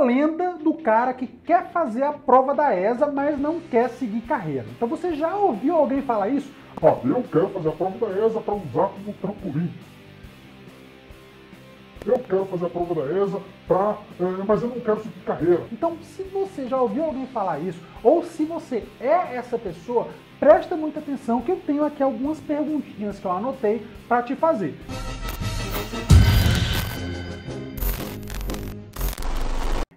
lenda do cara que quer fazer a prova da ESA, mas não quer seguir carreira. Então você já ouviu alguém falar isso? Ah, eu quero fazer a prova da ESA para usar como trampolim. Eu quero fazer a prova da ESA, mas eu não quero seguir carreira. Então, se você já ouviu alguém falar isso, ou se você é essa pessoa, presta muita atenção que eu tenho aqui algumas perguntinhas que eu anotei para te fazer.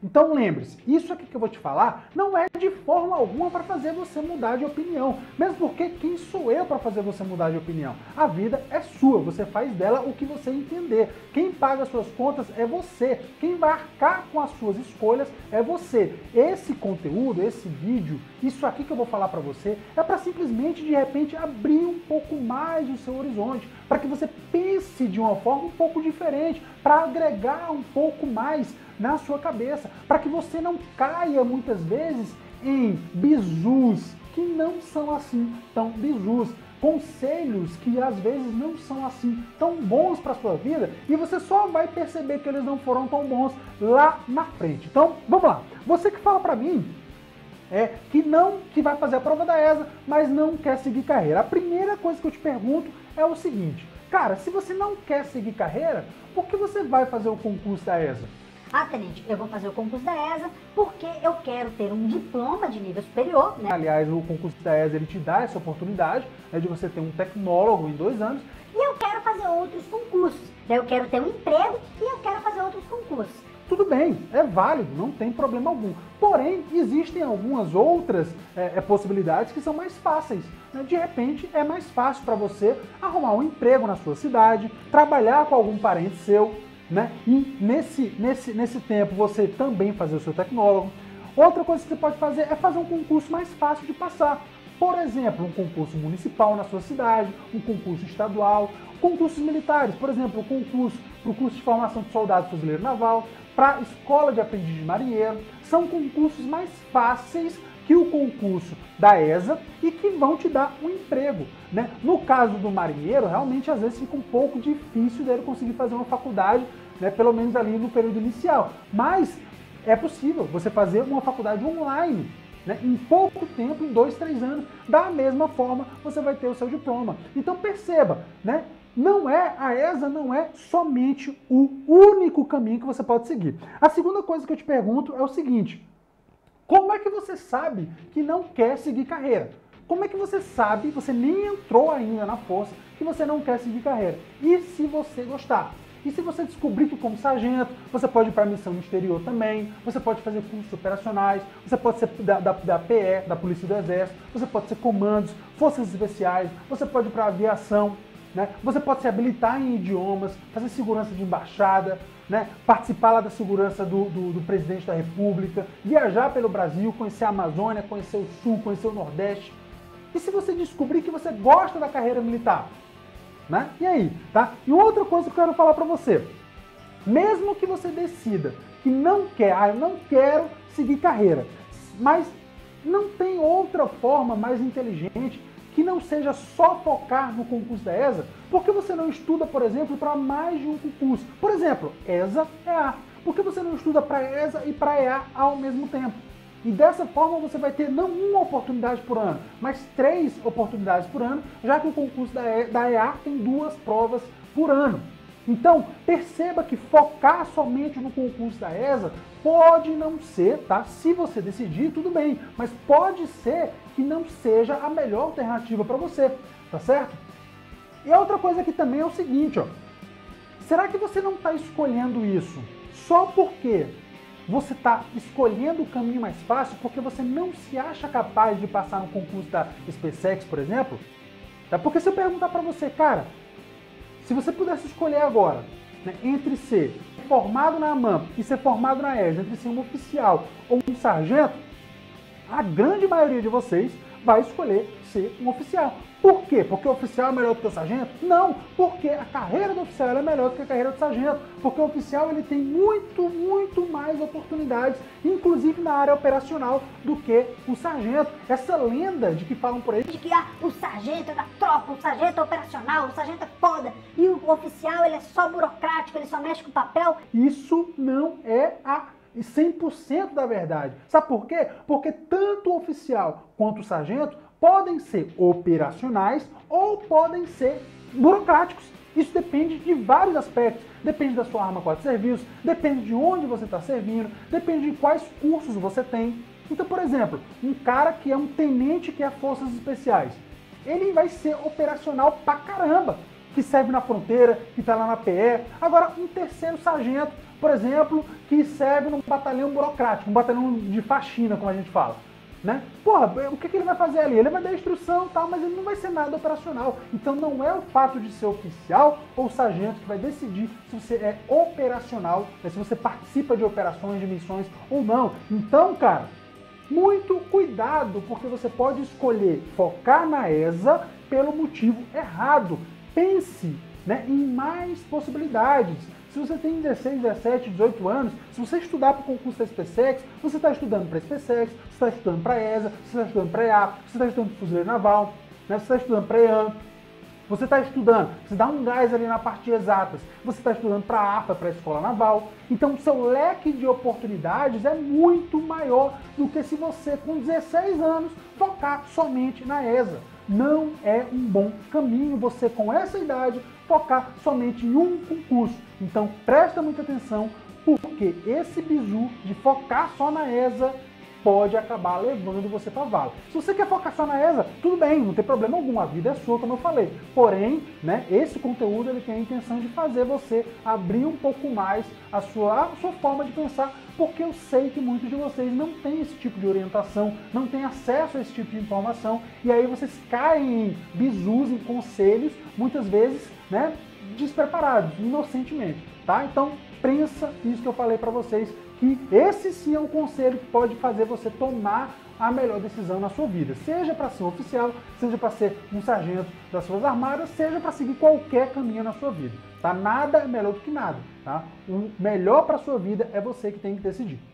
Então lembre-se, isso aqui que eu vou te falar não é de forma alguma para fazer você mudar de opinião. Mesmo porque quem sou eu para fazer você mudar de opinião? A vida é sua, você faz dela o que você entender. Quem paga as suas contas é você. Quem vai arcar com as suas escolhas é você. Esse conteúdo, esse vídeo, isso aqui que eu vou falar para você é para simplesmente de repente abrir um pouco mais o seu horizonte, para que você pense de uma forma um pouco diferente, para agregar um pouco mais na sua cabeça, para que você não caia muitas vezes em bizus que não são assim tão bizus, conselhos que às vezes não são assim tão bons para a sua vida, e você só vai perceber que eles não foram tão bons lá na frente. Então, vamos lá. Você que fala para mim que vai fazer a prova da ESA, mas não quer seguir carreira. A primeira coisa que eu te pergunto é o seguinte: cara, se você não quer seguir carreira, por que você vai fazer o concurso da ESA? Ah, Tenente, eu vou fazer o concurso da ESA porque eu quero ter um diploma de nível superior, né? Aliás, o concurso da ESA, ele te dá essa oportunidade, né, de você ter um tecnólogo em 2 anos. E eu quero fazer outros concursos, né? Eu quero ter um emprego e eu quero fazer outros concursos. Tudo bem, é válido, não tem problema algum. Porém, existem algumas outras possibilidades que são mais fáceis. De repente, é mais fácil para você arrumar um emprego na sua cidade, trabalhar com algum parente seu, né? E nesse tempo você também fazer o seu tecnólogo. Outra coisa que você pode fazer é fazer um concurso mais fácil de passar. Por exemplo, um concurso municipal na sua cidade, um concurso estadual, concursos militares, por exemplo, o concurso para o curso de formação de soldado fuzileiro naval, para a escola de aprendiz de marinheiro. São concursos mais fáceis que o concurso da ESA e que vão te dar um emprego, né? No caso do marinheiro, realmente às vezes fica um pouco difícil dele conseguir fazer uma faculdade, né, pelo menos ali no período inicial. Mas é possível você fazer uma faculdade online, né, em pouco tempo, em 2, 3 anos. Da mesma forma, você vai ter o seu diploma. Então perceba, né? A ESA não é somente o único caminho que você pode seguir. A segunda coisa que eu te pergunto é o seguinte: como é que você sabe que não quer seguir carreira? Como é que você sabe, você nem entrou ainda na força, que você não quer seguir carreira? E se você gostar? E se você descobrir que como sargento, você pode ir para a missão no exterior também, você pode fazer cursos operacionais, você pode ser da PE, da Polícia do Exército, você pode ser comandos, forças especiais, você pode ir para a aviação, né? Você pode se habilitar em idiomas, fazer segurança de embaixada, né? Participar lá da segurança do presidente da república, viajar pelo Brasil, conhecer a Amazônia, conhecer o Sul, conhecer o Nordeste. E se você descobrir que você gosta da carreira militar? Né? E aí, tá? E outra coisa que eu quero falar pra você: mesmo que você decida que não quer, eu não quero seguir carreira, mas não tem outra forma mais inteligente que não seja só focar no concurso da ESA, porque você não estuda, por exemplo, para mais de um concurso. Por exemplo, ESA, EA. Por que você não estuda para ESA e para EA ao mesmo tempo? E dessa forma você vai ter não uma oportunidade por ano, mas 3 oportunidades por ano, já que o concurso da EA tem 2 provas por ano. Então, perceba que focar somente no concurso da ESA pode não ser, tá? Se você decidir, tudo bem, mas pode ser que não seja a melhor alternativa para você, tá certo? E outra coisa aqui também é o seguinte, ó. Será que você não está escolhendo isso só porque você está escolhendo o caminho mais fácil, porque você não se acha capaz de passar no concurso da EsPCEx, por exemplo? Tá? Porque se eu perguntar para você, cara, se você pudesse escolher agora, né, entre ser formado na AMAN e ser formado na ESA, entre ser um oficial ou um sargento, a grande maioria de vocês vai escolher ser um oficial. Por quê? Porque o oficial é melhor do que o sargento? Não, porque a carreira do oficial é melhor do que a carreira do sargento, porque o oficial ele tem muito mais oportunidades, inclusive na área operacional, do que o sargento. Essa lenda de que falam por aí, de que o sargento é da tropa, o sargento é operacional, o sargento é foda, e o oficial ele é só burocrático, ele só mexe com papel. Isso não é a e 100% da verdade. Sabe por quê? Porque tanto o oficial quanto o sargento podem ser operacionais ou podem ser burocráticos. Isso depende de vários aspectos. Depende da sua arma, quadro de serviço, depende de onde você está servindo, depende de quais cursos você tem. Então, por exemplo, um cara que é um tenente que é forças especiais, ele vai ser operacional pra caramba, que serve na fronteira, que tá lá na PE. Agora, um terceiro sargento, por exemplo, que serve num batalhão burocrático, um batalhão de faxina, como a gente fala, né? Porra, o que ele vai fazer ali? Ele vai dar instrução e tal, mas ele não vai ser nada operacional. Então não é o fato de ser oficial ou sargento que vai decidir se você é operacional, né? Se você participa de operações, de missões ou não. Então, cara, muito cuidado, porque você pode escolher focar na ESA pelo motivo errado. Pense, né, em mais possibilidades. Se você tem 16, 17, 18 anos, se você estudar para o concurso da EsPCEx, você está estudando para a EsPCEx, você está estudando para a ESA, você está estudando para a EAFA, você está estudando para o Fuzileiro Naval, né? Você está estudando para a EAM, você está estudando, você dá um gás ali na parte de exatas, você está estudando para a APA, para a Escola Naval. Então o seu leque de oportunidades é muito maior do que se você, com 16 anos, focar somente na ESA. Não é um bom caminho você, com essa idade, focar somente em um concurso. Então presta muita atenção, porque esse bizu de focar só na ESA pode acabar levando você para a vala. Se você quer focar só na ESA, tudo bem, não tem problema algum, a vida é sua, como eu falei. Porém, né, esse conteúdo ele tem a intenção de fazer você abrir um pouco mais a sua forma de pensar, porque eu sei que muitos de vocês não têm esse tipo de orientação, não têm acesso a esse tipo de informação, e aí vocês caem em bizus, em conselhos, muitas vezes, né, despreparados, inocentemente, tá? Então, pensa isso que eu falei para vocês, que esse sim é um conselho que pode fazer você tomar a melhor decisão na sua vida, seja para ser um oficial, seja para ser um sargento das suas armadas, seja para seguir qualquer caminho na sua vida, tá? Nada é melhor do que nada, tá? O melhor para sua vida é você que tem que decidir.